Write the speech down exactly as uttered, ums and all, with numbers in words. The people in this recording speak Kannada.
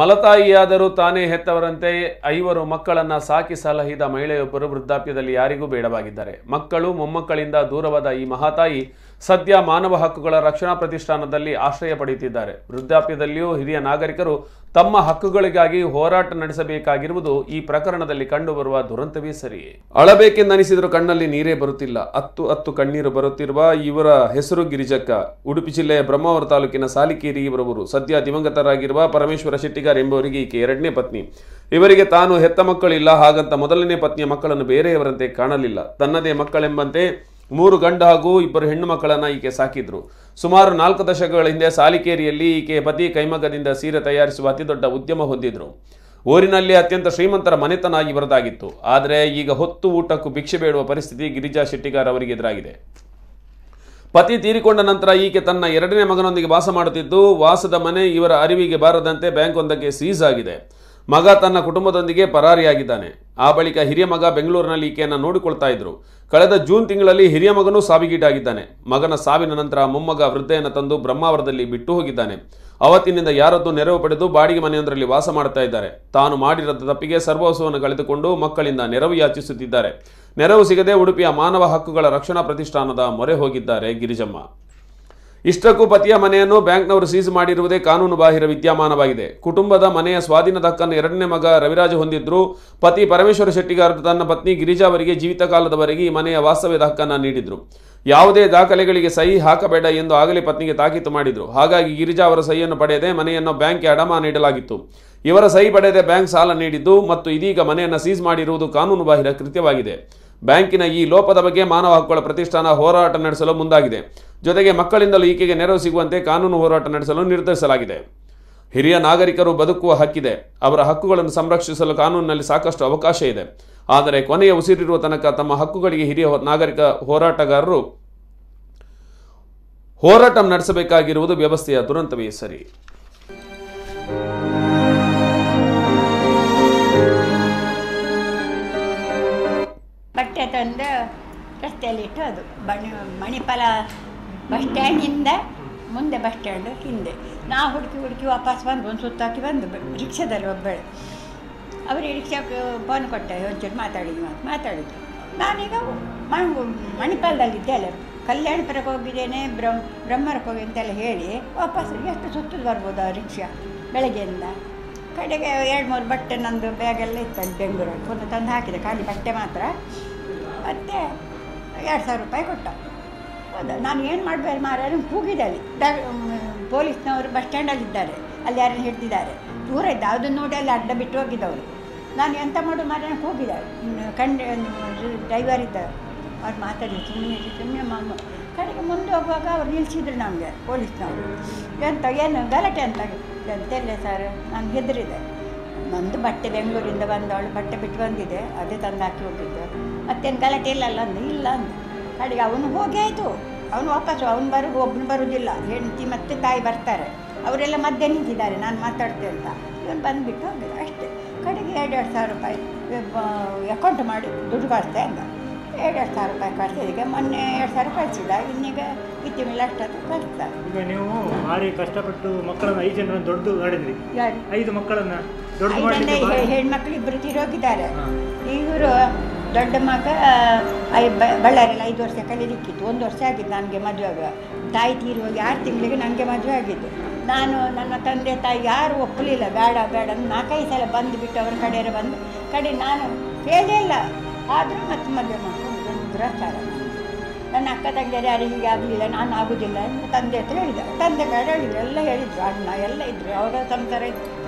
ಮಲತಾಯಿಯಾದರೂ ತಾನೇ ಹೆತ್ತವರಂತೆ ಐವರು ಮಕ್ಕಳನ್ನು ಸಾಕಿ ಸಲಹಿದ ಮಹಿಳೆಯೊಬ್ಬರು ವೃದ್ಧಾಪ್ಯದಲ್ಲಿ ಯಾರಿಗೂ ಬೇಡವಾಗಿದ್ದಾರೆ. ಮಕ್ಕಳು ಮೊಮ್ಮಕ್ಕಳಿಂದ ದೂರವಾದ ಈ ಮಹಾತಾಯಿ ಸದ್ಯ ಮಾನವ ಹಕ್ಕುಗಳ ರಕ್ಷಣಾ ಪ್ರತಿಷ್ಠಾನದಲ್ಲಿ ಆಶ್ರಯ ಪಡೆಯುತ್ತಿದ್ದಾರೆ. ವೃದ್ಧಾಪ್ಯದಲ್ಲಿಯೂ ಹಿರಿಯ ನಾಗರಿಕರು ತಮ್ಮ ಹಕ್ಕುಗಳಿಗಾಗಿ ಹೋರಾಟ ನಡೆಸಬೇಕಾಗಿರುವುದು ಈ ಪ್ರಕರಣದಲ್ಲಿ ಕಂಡುಬರುವ ದುರಂತವೇ ಸರಿ. ಅಳಬೇಕೆಂದನಿಸಿದರೂ ಕಣ್ಣಲ್ಲಿ ನೀರೇ ಬರುತ್ತಿಲ್ಲ. ಹತ್ತು ಹತ್ತು ಕಣ್ಣೀರು ಬರುತ್ತಿರುವ ಇವರ ಹೆಸರು ಗಿರಿಜಕ್ಕ. ಉಡುಪಿ ಜಿಲ್ಲೆಯ ಬ್ರಹ್ಮಾವರ ತಾಲೂಕಿನ ಸಾಲಿಕೇರಿ ಇವರವರು. ಸದ್ಯ ದಿವಂಗತರಾಗಿರುವ ಪರಮೇಶ್ವರ ಶೆಟ್ಟಿಗಾರ್ ಎಂಬುವರಿಗೆ ಈಕೆ ಎರಡನೇ ಪತ್ನಿ. ಇವರಿಗೆ ತಾನು ಹೆತ್ತ ಮಕ್ಕಳಿಲ್ಲ. ಹಾಗಂತ ಮೊದಲನೇ ಪತ್ನಿಯ ಮಕ್ಕಳನ್ನು ಬೇರೆಯವರಂತೆ ಕಾಣಲಿಲ್ಲ. ತನ್ನದೇ ಮಕ್ಕಳೆಂಬಂತೆ ಮೂರು ಗಂಡ ಹಾಗೂ ಇಬ್ಬರು ಹೆಣ್ಣು ಮಕ್ಕಳನ್ನು ಈಕೆ ಸಾಕಿದ್ರು. ಸುಮಾರು ನಾಲ್ಕು ದಶಕಗಳ ಹಿಂದೆ ಸಾಲಿಕೇರಿಯಲ್ಲಿ ಈಕೆ ಪತಿ ಕೈಮಗ್ಗದಿಂದ ಸೀರೆ ತಯಾರಿಸುವ ಅತಿದೊಡ್ಡ ಉದ್ಯಮ ಹೊಂದಿದ್ರು. ಊರಿನಲ್ಲಿ ಅತ್ಯಂತ ಶ್ರೀಮಂತರ ಮನೆತನ ಇವರದಾಗಿತ್ತು. ಆದರೆ ಈಗ ಹೊತ್ತು ಊಟಕ್ಕೂ ಭಿಕ್ಷೆ ಬೇಡುವ ಪರಿಸ್ಥಿತಿ ಗಿರಿಜಾ ಶೆಟ್ಟಿಗಾರ್ ಅವರಿಗೆ ಎದುರಾಗಿದೆ. ಪತಿ ತೀರಿಕೊಂಡ ನಂತರ ಈಕೆ ತನ್ನ ಎರಡನೇ ಮಗನೊಂದಿಗೆ ವಾಸ ಮಾಡುತ್ತಿದ್ದು, ವಾಸದ ಮನೆ ಇವರ ಅರಿವಿಗೆ ಬಾರದಂತೆ ಬ್ಯಾಂಕ್ ಒಂದಕ್ಕೆ ಸೀಸ್ ಆಗಿದೆ. ಮಗ ತನ್ನ ಕುಟುಂಬದೊಂದಿಗೆ ಪರಾರಿಯಾಗಿದ್ದಾನೆ. ಆ ಬಳಿಕ ಹಿರಿಯ ಮಗ ಬೆಂಗಳೂರಿನಲ್ಲಿ ಈಕೆಯನ್ನು ನೋಡಿಕೊಳ್ತಾ ಇದ್ರು. ಕಳೆದ ಜೂನ್ ತಿಂಗಳಲ್ಲಿ ಹಿರಿಯ ಮಗನೂ ಸಾವಿಗೀಡಾಗಿದ್ದಾನೆ. ಮಗನ ಸಾವಿನ ನಂತರ ಮೊಮ್ಮಗ ವೃದ್ಧೆಯನ್ನು ತಂದು ಬ್ರಹ್ಮಾವರದಲ್ಲಿ ಬಿಟ್ಟು ಹೋಗಿದ್ದಾನೆ. ಅವತ್ತಿನಿಂದ ಯಾರದ್ದು ನೆರವು ಪಡೆದು ಬಾಡಿಗೆ ಮನೆಯೊಂದರಲ್ಲಿ ವಾಸ ಮಾಡ್ತಾ ಇದ್ದಾರೆ. ತಾನು ಮಾಡಿರೋ ತಪ್ಪಿಗೆ ಸರ್ವಸ್ವವನ್ನು ಕಳೆದುಕೊಂಡು ಮಕ್ಕಳಿಂದ ನೆರವು ಯಾಚಿಸುತ್ತಿದ್ದಾರೆ. ನೆರವು ಸಿಗದೆ ಉಡುಪಿಯ ಮಾನವ ಹಕ್ಕುಗಳ ರಕ್ಷಣಾ ಪ್ರತಿಷ್ಠಾನದ ಮೊರೆ ಹೋಗಿದ್ದಾರೆ ಗಿರಿಜಮ್ಮ. ಇಷ್ಟಕ್ಕೂ ಪತಿಯ ಮನೆಯನ್ನು ಬ್ಯಾಂಕ್ನವರು ಸೀಸ್ ಮಾಡಿರುವುದೇ ಕಾನೂನು ಬಾಹಿರ ವಿದ್ಯಮಾನವಾಗಿದೆ. ಕುಟುಂಬದ ಮನೆಯ ಸ್ವಾಧೀನದ ಹಕ್ಕನ್ನು ಎರಡನೇ ಮಗ ರವಿರಾಜ್ ಹೊಂದಿದ್ರು. ಪತಿ ಪರಮೇಶ್ವರ ಶೆಟ್ಟಿಗಾರ್ ತನ್ನ ಪತ್ನಿ ಗಿರಿಜಾ ಅವರಿಗೆ ಜೀವಿತಕಾಲದವರೆಗೆ ಈ ಮನೆಯ ವಾಸ್ತವ್ಯದ ಹಕ್ಕನ್ನು ನೀಡಿದ್ರು. ಯಾವುದೇ ದಾಖಲೆಗಳಿಗೆ ಸಹಿ ಹಾಕಬೇಡ ಎಂದು ಆಗಲೇ ಪತ್ನಿಗೆ ತಾಕೀತು ಮಾಡಿದ್ರು. ಹಾಗಾಗಿ ಗಿರಿಜಾ ಅವರ ಸಹಿಯನ್ನು ಪಡೆಯದೆ ಮನೆಯನ್ನು ಬ್ಯಾಂಕ್ಗೆ ಅಡಮಾನ ನೀಡಲಾಗಿತ್ತು. ಇವರ ಸಹಿ ಪಡೆಯದೆ ಬ್ಯಾಂಕ್ ಸಾಲ ನೀಡಿದ್ದು ಮತ್ತು ಇದೀಗ ಮನೆಯನ್ನು ಸೀಸ್ ಮಾಡಿರುವುದು ಕಾನೂನು ಬಾಹಿರ ಕೃತ್ಯವಾಗಿದೆ. ಬ್ಯಾಂಕಿನ ಈ ಲೋಪದ ಬಗ್ಗೆ ಮಾನವ ಹಕ್ಕುಗಳ ಪ್ರತಿಷ್ಠಾನ ಹೋರಾಟ ನಡೆಸಲು ಮುಂದಾಗಿದೆ. ಜೊತೆಗೆ ಮಕ್ಕಳಿಂದಲೂ ಈಕೆಗೆ ನೆರವು ಸಿಗುವಂತೆ ಕಾನೂನು ಹೋರಾಟ ನಡೆಸಲು ನಿರ್ಧರಿಸಲಾಗಿದೆ. ಹಿರಿಯ ನಾಗರಿಕರು ಬದುಕುವ ಹಕ್ಕಿದೆ. ಅವರ ಹಕ್ಕುಗಳನ್ನು ಸಂರಕ್ಷಿಸಲು ಕಾನೂನಿನಲ್ಲಿ ಸಾಕಷ್ಟು ಅವಕಾಶ ಇದೆ. ಆದರೆ ಕೊನೆಯ ಉಸಿರಿರುವ ತನಕ ತಮ್ಮ ಹಕ್ಕುಗಳಿಗೆ ಹಿರಿಯ ನಾಗರಿಕ ಹೋರಾಟಗಾರರು ಹೋರಾಟ ನಡೆಸಬೇಕಾಗಿರುವುದು ವ್ಯವಸ್ಥೆಯ ದುರಂತವೇ ಸರಿ. ಬಟ್ಟೆ ತಂದು ರಸ್ತೆಯಲ್ಲಿಟ್ಟು ಅದು ಬಣ ಮಣಿಪಾಲ ಬಸ್ ಸ್ಟ್ಯಾಂಡಿಂದ ಮುಂದೆ ಬಸ್ ಸ್ಟ್ಯಾಂಡು ಹಿಂದೆ ನಾವು ಹುಡುಕಿ ಹುಡುಕಿ ವಾಪಸ್ ಬಂದು ಒಂದು ಸುತ್ತಾಕಿ ಬಂದು ರಿಕ್ಷಾದಲ್ಲಿ ಒಬ್ಬಳು ಅವರು ರಿಕ್ಷಾಕ್ಕೆ ಫೋನ್ ಕೊಟ್ಟೆ. ಒಂಚೂರು ಮಾತಾಡಿದ್ವಿ ಅಂತ ಮಾತಾಡಿದ್ರು. ನಾನೀಗ ಮಣಿಪಾಲದಲ್ಲಿದ್ದೆಲ್ಲ ಕಲ್ಯಾಣಪುರಕ್ಕೆ ಹೋಗಿದ್ದೇನೆ, ಬ್ರಹ್ಮ ಬ್ರಹ್ಮರಕ್ಕೆ ಹೋಗಿ ಅಂತೆಲ್ಲ ಹೇಳಿ ವಾಪಸ್ ಎಷ್ಟು ಸುತ್ತದ ಬರ್ಬೋದು ಆ ರಿಕ್ಷಾ ಬೆಳಗ್ಗೆಯಿಂದ. ಕಡೆಗೆ ಎರಡು ಮೂರು ಬಟ್ಟೆ ನಂದು ಬ್ಯಾಗೆಲ್ಲ ಇತ್ತು ಬೆಂಗಳೂರಲ್ಲಿ ಪುನಃ ತಂದು ಹಾಕಿದೆ. ಖಾಲಿ ಬಟ್ಟೆ ಮಾತ್ರ. ಮತ್ತು ಎರಡು ಸಾವಿರ ರೂಪಾಯಿ ಕೊಟ್ಟ ಹೋದ. ನಾನು ಏನು ಮಾಡಬೇಡ ಮಾರು ಕೂಗಿದೆ. ಅಲ್ಲಿ ದ ಪೊಲೀಸ್ನವರು ಬಸ್ ಸ್ಟ್ಯಾಂಡಲ್ಲಿದ್ದಾರೆ. ಅಲ್ಲಿ ಯಾರನ್ನು ಹಿಡ್ದಿದ್ದಾರೆ. ದೂರ ಇದ್ದ ಅದನ್ನು ನೋಡಿ ಅಲ್ಲಿ ಅಡ್ಡ ಬಿಟ್ಟು ಹೋಗಿದ್ದವರು. ನಾನು ಎಂತ ಮಾಡೋದು ಮಾರೇ ಕೂಗಿದ್ದಾಳೆ. ಕಂಡು ಡ್ರೈವರ್ ಇದ್ದರು ಅವ್ರು ಮಾತಾಡಿದ್ರು. ಸುಮ್ಮನೆ ಸುಮ್ಮನೆ ಮಮ್ಮ ಕಡೆಗೆ ಮುಂದೆ ಹೋಗುವಾಗ ಅವ್ರು ನಿಲ್ಲಿಸಿದ್ರು ನಮಗೆ ಪೊಲೀಸ್ನವರು. ಎಂತ ಏನು ಗಲಾಟೆ ಅಂತ ಎಂತೆಲ್ಲ ಸರ್ ನಾನು ಹೆದರಿದೆ. ನಂದು ಬಟ್ಟೆ ಬೆಂಗಳೂರಿಂದ ಬಂದವಳು ಬಟ್ಟೆ ಬಿಟ್ಟು ಬಂದಿದೆ. ಅದೇ ತಂದು ಹಾಕಿ ಹೋಗಿದ್ದು. ಮತ್ತೇನು ಗಲಾಟೆ ಇಲ್ಲಲ್ಲ ಅಂದು ಇಲ್ಲ ಅಂದು ಕಡೆಗೆ ಅವನು ಹೋಗಿ ಆಯಿತು. ಅವನು ವಾಪಸ್ಸು ಅವ್ನು ಬರೋದು ಒಬ್ಬನು ಬರೋದಿಲ್ಲ. ಹೆಂಡತಿ ಮತ್ತು ತಾಯಿ ಬರ್ತಾರೆ. ಅವರೆಲ್ಲ ಮಧ್ಯೆ ನಿಂತಿದ್ದಾರೆ ನಾನು ಮಾತಾಡ್ತೇನೆ ಅಂತ. ಇವನು ಬಂದುಬಿಟ್ಟು ಹೋಗಿದ್ದ ಅಷ್ಟೇ. ಕಡೆಗೆ ಎರಡೆರಡು ಸಾವಿರ ರೂಪಾಯಿ ಅಕೌಂಟ್ ಮಾಡಿ ದುಡ್ಡು ಕಳಿಸ್ದೆ ಅಂತ ಎರಡೆರಡು ಸಾವಿರ ರೂಪಾಯಿ ಕಳಿಸಿದೆ. ಈಗ ಮೊನ್ನೆ ಎರಡು ಸಾವಿರ ಕಳಿಸಿಲ್ಲ. ಇನ್ನೀಗ ಇತ್ತಿಮಿಲ್ಲ ಅಷ್ಟೊತ್ತು ಕಳಿಸ್ತಾರೆ. ಈಗ ನೀವು ಭಾರಿ ಕಷ್ಟಪಟ್ಟು ಮಕ್ಕಳನ್ನು ಐದು ಜನ ದೊಡ್ಡದು ಮಾಡಿದ್ರಿ. ಐದು ಮಕ್ಕಳನ್ನು ದೊಡ್ಡ ಹೆಣ್ಮಕ್ಳು ಇಬ್ಬರು ತಿರೋಗಿದ್ದಾರೆ. ಇವರು ದೊಡ್ಡ ಮಗ ಬಳ್ಳಾರಿಯಲ್ಲಿ ಐದು ವರ್ಷ ಕಲಿಯಲಿಕ್ಕಿತ್ತು. ಒಂದು ವರ್ಷ ಆಗಿತ್ತು ನನಗೆ ಮದುವೆ ಆಗ. ತಾಯಿ ತೀರಿ ಹೋಗಿ ಆರು ತಿಂಗಳಿಗೆ ನನಗೆ ಮದುವೆ ಆಗಿದ್ದು. ನಾನು ನನ್ನ ತಂದೆ ತಾಯಿ ಯಾರೂ ಒಪ್ಪಲಿಲ್ಲ. ಬೇಡ ಬೇಡ ನಾಲ್ಕೈದು ಸಲ ಬಂದುಬಿಟ್ಟು ಅವರ ಕಡೆಯವರು ಬಂದು ಕಡೆ ನಾನು ಹೇಳೇ ಇಲ್ಲ. ಆದರೂ ಮತ್ತೆ ಮದುವೆ ಮಾಡ್ಕೊಂಡು ಒಂದು ದುರಾಚಾರ. ನನ್ನ ಅಕ್ಕ ತಂಗಿಯರು ಯಾರು ಹೀಗೆ ಆಗಲಿಲ್ಲ ನಾನು ಆಗೋದಿಲ್ಲ ತಂದೆ ಹತ್ರ ಹೇಳಿದ್ದೆ. ತಂದೆ ಕಡೆ ಹೇಳಿದ್ರು ಎಲ್ಲ ಹೇಳಿದ್ರು ಅಣ್ಣ ಎಲ್ಲ ಇದ್ದರು ಅವರ ಸಂಸಾರ ಇತ್ತು.